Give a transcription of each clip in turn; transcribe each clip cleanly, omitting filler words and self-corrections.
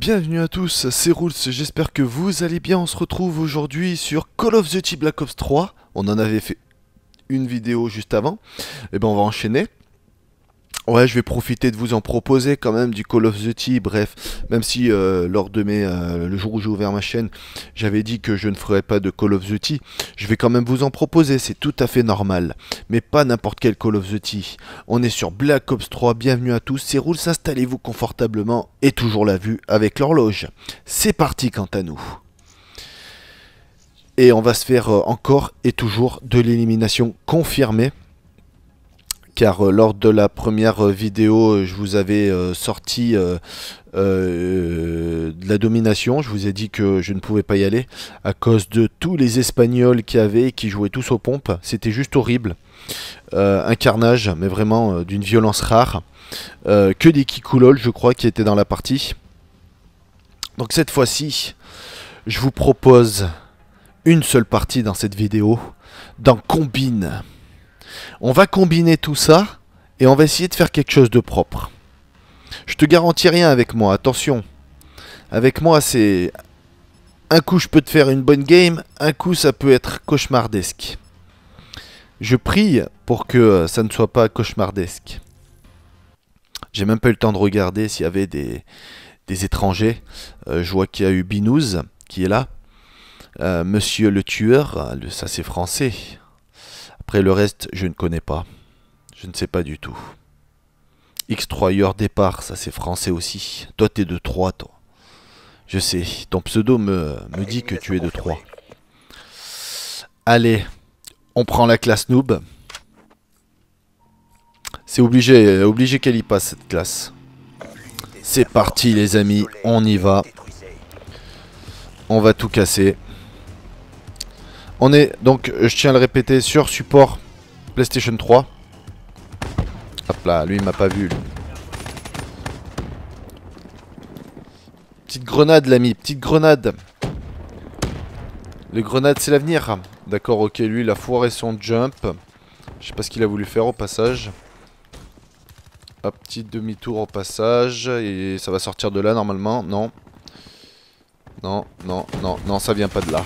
Bienvenue à tous, c'est Julls, j'espère que vous allez bien. On se retrouve aujourd'hui sur Call of Duty Black Ops 3. On en avait fait une vidéo juste avant. Et ben on va enchaîner. Ouais, je vais profiter de vous en proposer quand même du Call of Duty. Bref, même si lors de le jour où j'ai ouvert ma chaîne, j'avais dit que je ne ferais pas de Call of Duty, je vais quand même vous en proposer, c'est tout à fait normal. Mais pas n'importe quel Call of Duty. On est sur Black Ops 3, bienvenue à tous, c'est Julls, installez-vous confortablement et toujours la vue avec l'horloge. C'est parti quant à nous. Et on va se faire encore et toujours de l'élimination confirmée. Car lors de la première vidéo, je vous avais sorti de la domination. Je vous ai dit que je ne pouvais pas y aller à cause de tous les Espagnols qu'il y avait et qui jouaient tous aux pompes. C'était juste horrible. Un carnage, mais vraiment d'une violence rare. Que des kikoulols, je crois, qui étaient dans la partie. Donc cette fois-ci, je vous propose une seule partie dans cette vidéo, dans Combine. On va combiner tout ça et on va essayer de faire quelque chose de propre. Je te garantis rien avec moi, attention. Avec moi, c'est... Un coup, je peux te faire une bonne game, un coup, ça peut être cauchemardesque. Je prie pour que ça ne soit pas cauchemardesque. J'ai même pas eu le temps de regarder s'il y avait des étrangers. Je vois qu'il y a eu Binouze qui est là. Monsieur le tueur, ça c'est français. Après le reste, je ne connais pas. Je ne sais pas du tout. X-Troyer départ, ça c'est français aussi. Toi t'es de 3 toi. Je sais, ton pseudo me dit que tu es de 3. Allez, on prend la classe noob. C'est obligé qu'elle y passe cette classe. C'est parti les amis, on y va. On va tout casser. On est donc, je tiens à le répéter, sur support PlayStation 3. Hop là, lui il m'a pas vu. Petite grenade l'ami, petite grenade. Les grenades c'est l'avenir. D'accord, ok, lui il a foiré son jump. Je sais pas ce qu'il a voulu faire au passage. Hop, petit demi-tour au passage. Et ça va sortir de là normalement, non. Non, non, non, non, ça vient pas de là.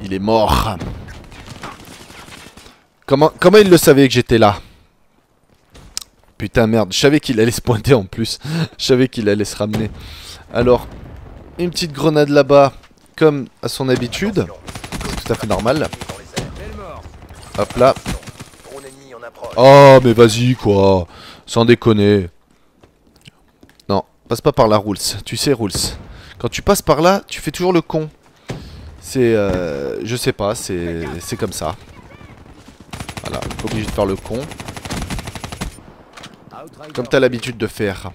Il est mort. Comment il le savait que j'étais là? Putain merde, je savais qu'il allait se pointer en plus. Je savais qu'il allait se ramener. Alors, une petite grenade là-bas, comme à son habitude. C'est tout à fait normal. Hop là. Oh mais vas-y quoi. Sans déconner. Non, passe pas par là Julls. Tu sais Julls, quand tu passes par là, tu fais toujours le con. C'est... je sais pas, c'est comme ça. Voilà, pas obligé de faire le con. Comme t'as l'habitude de faire.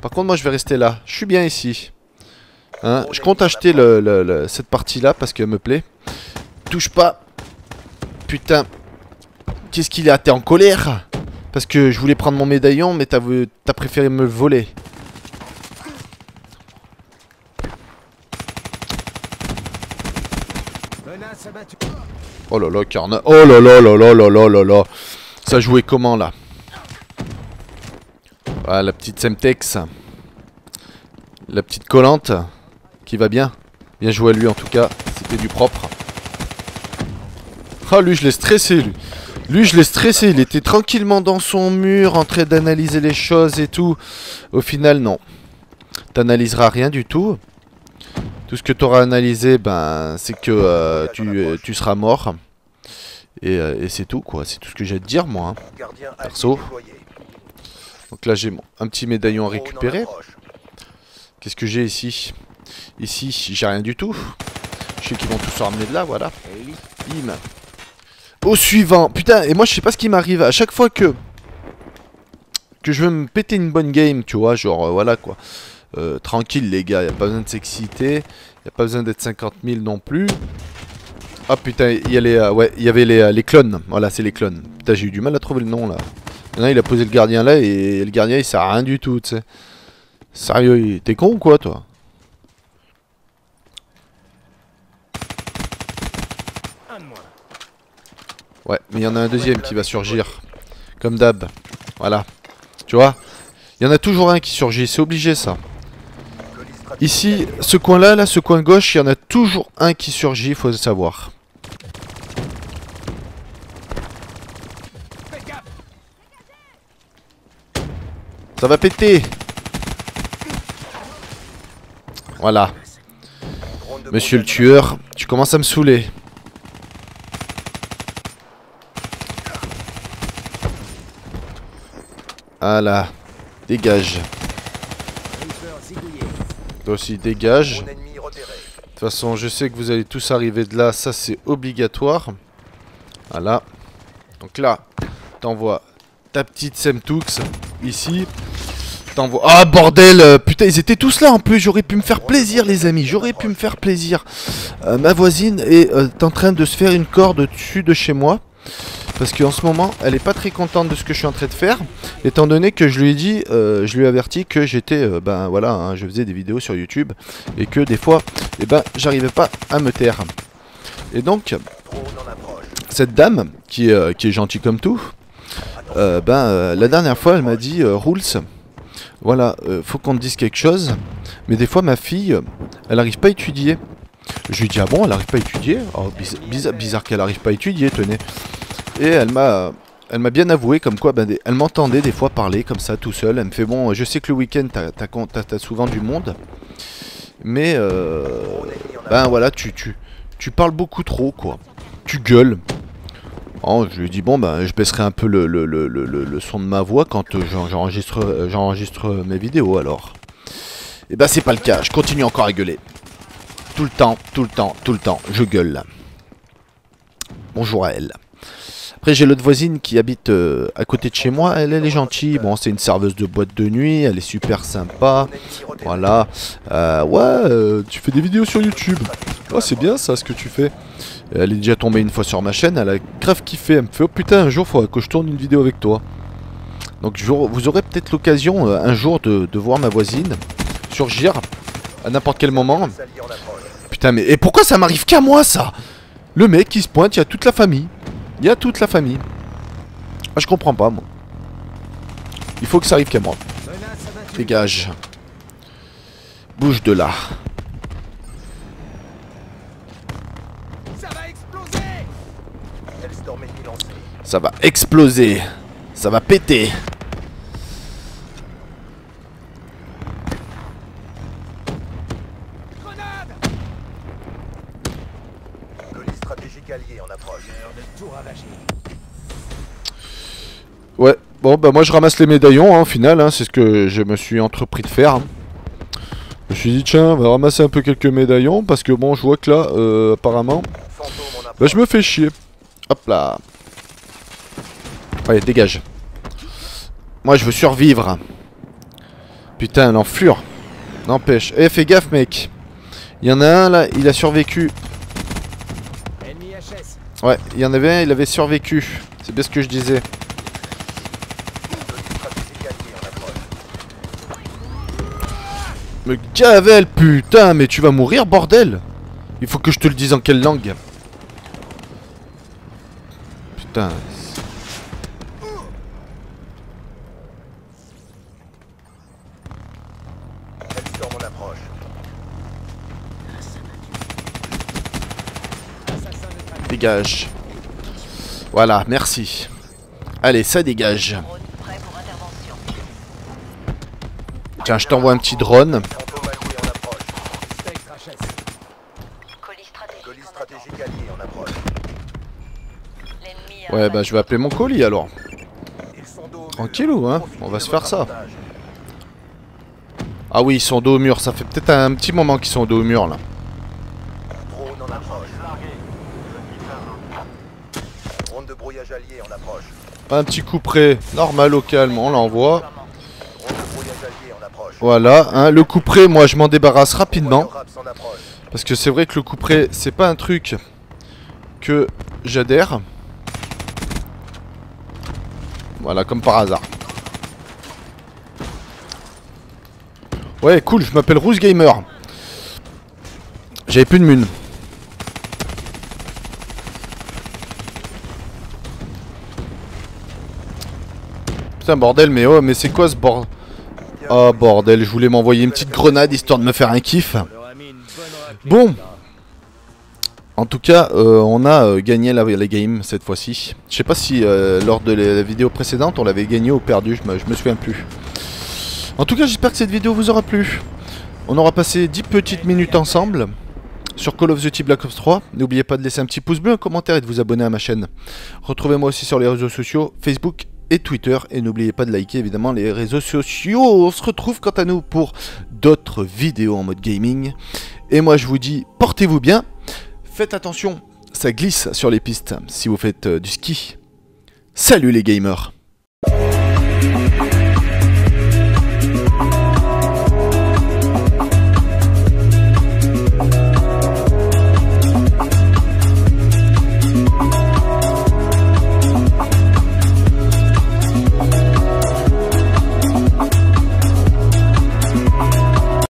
Par contre, moi je vais rester là. Je suis bien ici. Hein, je compte acheter cette partie-là parce qu'elle me plaît. Touche pas. Putain. Qu'est-ce qu'il a? T'es en colère? Parce que je voulais prendre mon médaillon, mais t'as préféré me le voler. Oh là là, carnage. Oh là là là là là là là là. Ça jouait comment là? Voilà la petite Semtex. La petite collante. Qui va bien. Bien joué à lui en tout cas. C'était du propre. Ah lui je l'ai stressé lui. Lui je l'ai stressé. Il était tranquillement dans son mur. En train d'analyser les choses et tout. Au final non. T'analyseras rien du tout. Tout ce que tu auras analysé, ben, c'est que tu seras mort. Et c'est tout, quoi. C'est tout ce que j'ai à te dire, moi. Hein. Perso. Donc là, j'ai un petit médaillon à récupérer. Qu'est-ce que j'ai ici? Ici, j'ai rien du tout. Je sais qu'ils vont tous se ramener de là, voilà. Bim. Au suivant. Putain, et moi, je sais pas ce qui m'arrive. À chaque fois que je veux me péter une bonne game, tu vois, genre, voilà, quoi. Tranquille les gars, y a pas besoin de s'exciter, y a pas besoin d'être 50 000 non plus. Ah putain, il y a les, ouais, il y avait les clones. Voilà, c'est les clones. Putain, j'ai eu du mal à trouver le nom là. Là, il a posé le gardien là et le gardien il sert à rien du tout, tu sais. Sérieux, t'es con ou quoi toi? Ouais, mais il y en a un deuxième qui va surgir. Comme d'hab. Voilà. Tu vois? Il y en a toujours un qui surgit, c'est obligé ça. Ici, ce coin-là, là, ce coin de gauche, il y en a toujours un qui surgit, il faut le savoir. Ça va péter. Voilà. Monsieur le tueur, tu commences à me saouler. Voilà. Dégage. Toi aussi, dégage. De toute façon, je sais que vous allez tous arriver de là. Ça, c'est obligatoire. Voilà. Donc là, t'envoies ta petite Semtex ici. T'envoies... Ah, bordel! Putain, ils étaient tous là en plus. J'aurais pu me faire plaisir, les amis. J'aurais pu me faire plaisir. Ma voisine est en train de se faire une corde au-dessus de chez moi. Parce qu'en ce moment, elle est pas très contente de ce que je suis en train de faire. Étant donné que je lui ai dit, je lui ai averti que j'étais, ben voilà, hein, je faisais des vidéos sur YouTube. Et que des fois, eh ben, j'arrivais pas à me taire. Et donc, cette dame, qui est gentille comme tout, la dernière fois, elle m'a dit, Julls, voilà, faut qu'on te dise quelque chose. Mais des fois, ma fille, elle n'arrive pas à étudier. Je lui dis, ah bon, elle n'arrive pas à étudier? Oh, bizarre qu'elle n'arrive pas à étudier, tenez. Et elle m'a bien avoué comme quoi ben, elle m'entendait des fois parler comme ça tout seul. Elle me fait, bon, je sais que le week-end t'as souvent du monde, mais ben voilà, tu parles beaucoup trop quoi, tu gueules. Oh, je lui dis, bon ben je baisserai un peu le son de ma voix quand j'enregistre mes vidéos alors. Et ben c'est pas le cas, je continue encore à gueuler. Tout le temps, tout le temps, tout le temps, je gueule. Bonjour à elle. Après j'ai l'autre voisine qui habite à côté de chez moi, elle est gentille, bon c'est une serveuse de boîte de nuit, elle est super sympa, voilà, ouais tu fais des vidéos sur YouTube, oh c'est bien ça ce que tu fais, elle est déjà tombée une fois sur ma chaîne, elle a grave kiffé, elle me fait oh putain un jour faudra que je tourne une vidéo avec toi, donc vous aurez peut-être l'occasion un jour de voir ma voisine surgir à n'importe quel moment, putain mais et pourquoi ça m'arrive qu'à moi ça, le mec qui se pointe, il y a toute la famille. Il y a toute la famille. Ah, je comprends pas, moi. Il faut que ça arrive qu'à moi. Dégage. Bouge de là. Ça va exploser. Ça va péter. Ouais, bon bah moi je ramasse les médaillons hein, au final, hein, c'est ce que je me suis entrepris de faire. Hein. Je me suis dit tiens, on va ramasser un peu quelques médaillons parce que bon je vois que là, apparemment, bah, je me fais chier. Hop là. Allez, dégage. Moi je veux survivre. Putain, l'enflure. N'empêche. Eh, fais gaffe mec. Il y en a un là, il a survécu. Ouais, il y en avait un, il avait survécu. C'est bien ce que je disais. Mais Gavel, putain, mais tu vas mourir, bordel! Il faut que je te le dise en quelle langue? Putain. Dégage. Voilà, merci. Allez, ça dégage. Tiens, je t'envoie un petit drone. Ouais, bah je vais appeler mon colis alors. Tranquillou, hein, on va se faire ça. Ah oui, ils sont dos au mur, ça fait peut-être un petit moment qu'ils sont dos au mur là. Un petit coup près, normal au calme, on l'envoie. Voilà, hein, le coup près, moi je m'en débarrasse rapidement. Parce que c'est vrai que le coup près, c'est pas un truc que j'adhère. Voilà, comme par hasard. Ouais, cool, je m'appelle Julls Gamer. J'avais plus de mune. Putain, bordel, mais oh, mais c'est quoi ce bordel? Oh, bordel, je voulais m'envoyer une petite grenade histoire de me faire un kiff. Bon. En tout cas, on a gagné la game cette fois-ci. Je sais pas si lors de la vidéo précédente, on l'avait gagné ou perdu, je me souviens plus. En tout cas, j'espère que cette vidéo vous aura plu. On aura passé 10 petites minutes ensemble sur Call of Duty Black Ops 3. N'oubliez pas de laisser un petit pouce bleu, un commentaire et de vous abonner à ma chaîne. Retrouvez-moi aussi sur les réseaux sociaux, Facebook et Twitter. Et n'oubliez pas de liker évidemment les réseaux sociaux. On se retrouve quant à nous pour d'autres vidéos en mode gaming. Et moi je vous dis, portez-vous bien. Faites attention, ça glisse sur les pistes si vous faites du ski. Salut les gamers!